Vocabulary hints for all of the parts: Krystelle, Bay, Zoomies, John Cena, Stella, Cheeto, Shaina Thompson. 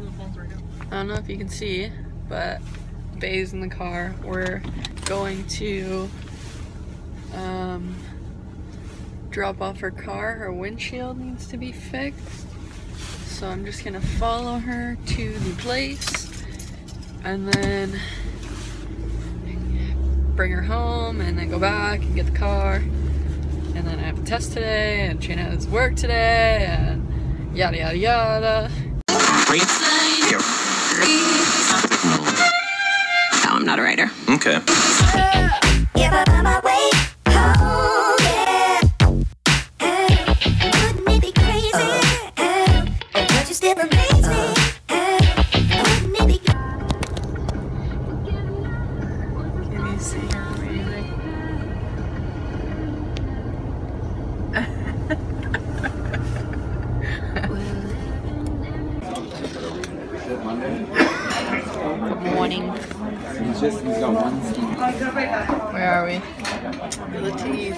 We're in the phones right now. I don't know if you can see, but Bay's in the car. We're going to drop off her car. Her windshield needs to be fixed. So I'm just gonna follow her to the place and then bring her home and then go back and get the car. And then I have a test today and Shaina has work today and yada yada yada. No, I'm not a writer. Okay. Morning. Where are we? The teas.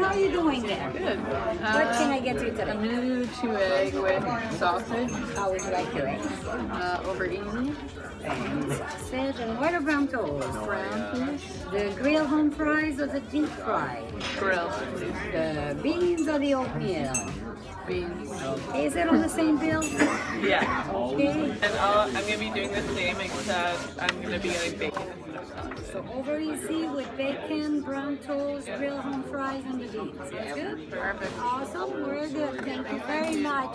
How are you doing there? Good. What can I get you today? I'm gonna do 2 egg with sausage. How would you like your eggs? Over easy. And sausage and what brown toast? Brown, please. The grilled home fries or the deep fried? Grilled, please. The beans or the oatmeal? Beans. Okay. Is it on the same bill? Yeah. Okay. And I'm gonna be doing the same except I'm gonna be getting bacon. So over easy with bacon, brown toast, grilled home fries, and the beans. That's good? Perfect. Awesome. We're good. Thank you very much.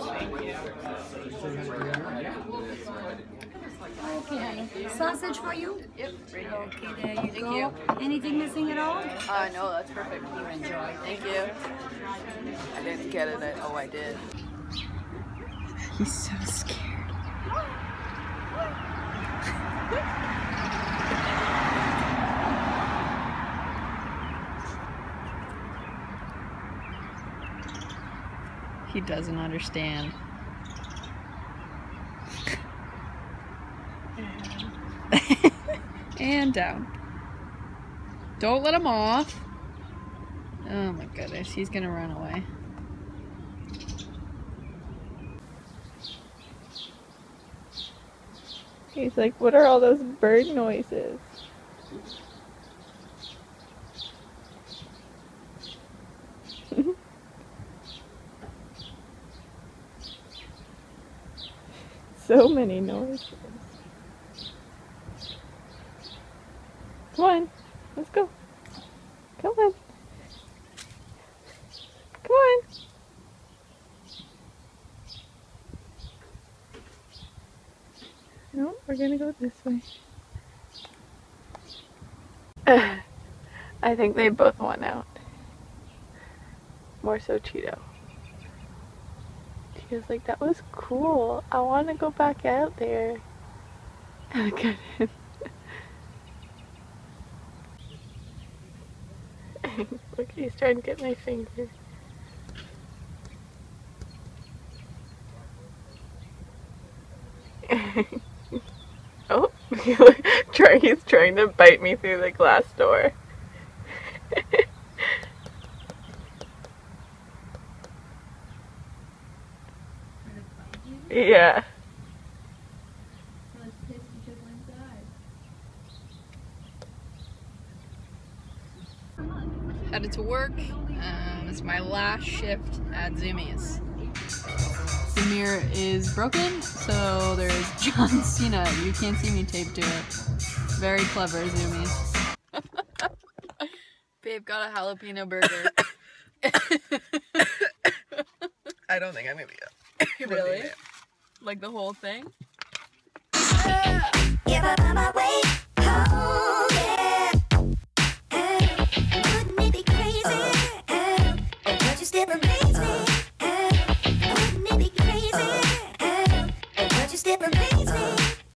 Okay. Sausage for you? Yep. Okay, there you go. Thank you. Anything missing at all? No, that's perfect. You enjoy. Thank you. I didn't get it. Oh, I did. He's so scared. He doesn't understand. And down. Don't let him off. Oh my goodness, he's gonna run away. He's like, what are all those bird noises? So many noises. Come on, let's go. Come on. Come on. No, we're gonna go this way. I think they both want out. More so Cheeto. He was like, that was cool. I want to go back out there. And I couldn't. Look, he's trying to get my finger. Oh, he's trying to bite me through the glass door. Yeah. Let's taste each other inside. Headed to work. It's my last shift at Zoomies. The mirror is broken, so there's John Cena. You can't see me taped to it. Very clever, Zoomies. Babe got a jalapeno burger. I don't think I'm gonna be up. Really? Like the whole thing?